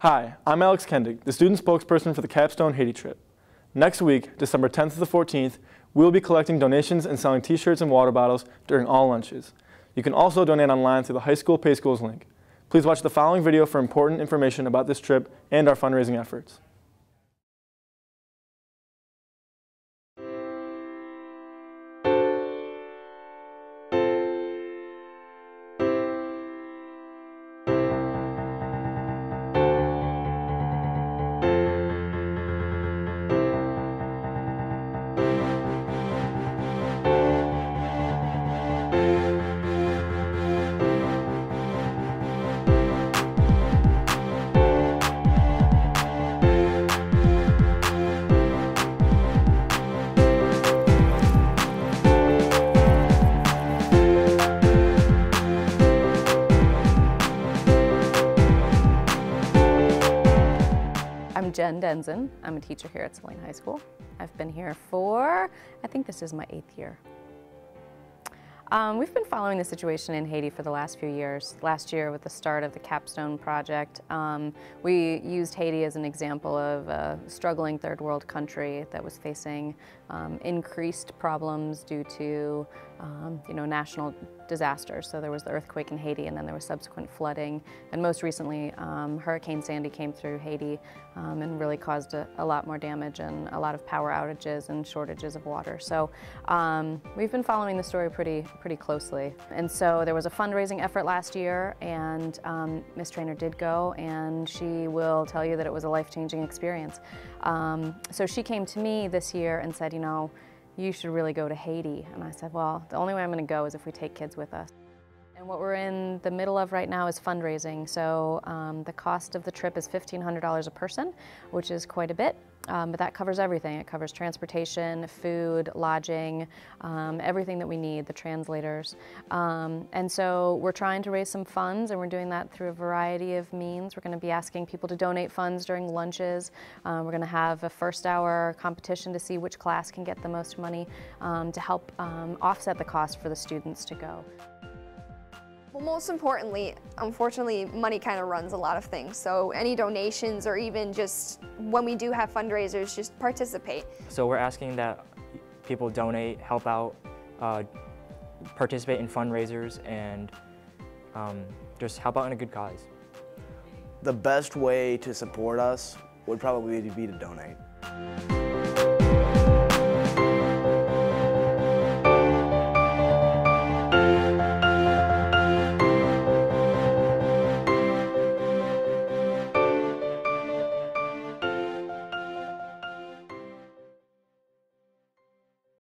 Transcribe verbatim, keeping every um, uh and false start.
Hi, I'm Alex Kendig, the student spokesperson for the Capstone Haiti trip. Next week, December tenth to the fourteenth, we will be collecting donations and selling t-shirts and water bottles during all lunches. You can also donate online through the High School Pay Schools link. Please watch the following video for important information about this trip and our fundraising efforts. I'm Jen Denzen. I'm a teacher here at Saline High School. I've been here for, I think this is my eighth year. Um, we've been following the situation in Haiti for the last few years. Last year, with the start of the Capstone project, um, we used Haiti as an example of a struggling third world country that was facing um, increased problems due to um, you know, national disasters. So there was the earthquake in Haiti, and then there was subsequent flooding. And most recently, um, Hurricane Sandy came through Haiti um, and really caused a, a lot more damage and a lot of power outages and shortages of water. So um, we've been following the story pretty pretty closely. And so there was a fundraising effort last year, and um, Miz Traynor did go, and she will tell you that it was a life-changing experience. Um, so she came to me this year and said, you know, you should really go to Haiti. And I said, well, the only way I'm going to go is if we take kids with us. And what we're in the middle of right now is fundraising. So um, the cost of the trip is fifteen hundred dollars a person, which is quite a bit. Um, but that covers everything. It covers transportation, food, lodging, um, everything that we need, the translators. Um, and so we're trying to raise some funds, and we're doing that through a variety of means. We're going to be asking people to donate funds during lunches. Um, we're going to have a first hour competition to see which class can get the most money um, to help um, offset the cost for the students to go. Well, most importantly, unfortunately, money kind of runs a lot of things. So any donations, or even just when we do have fundraisers, just participate. So we're asking that people donate, help out, uh, participate in fundraisers, and um, just help out in a good cause. The best way to support us would probably be to donate.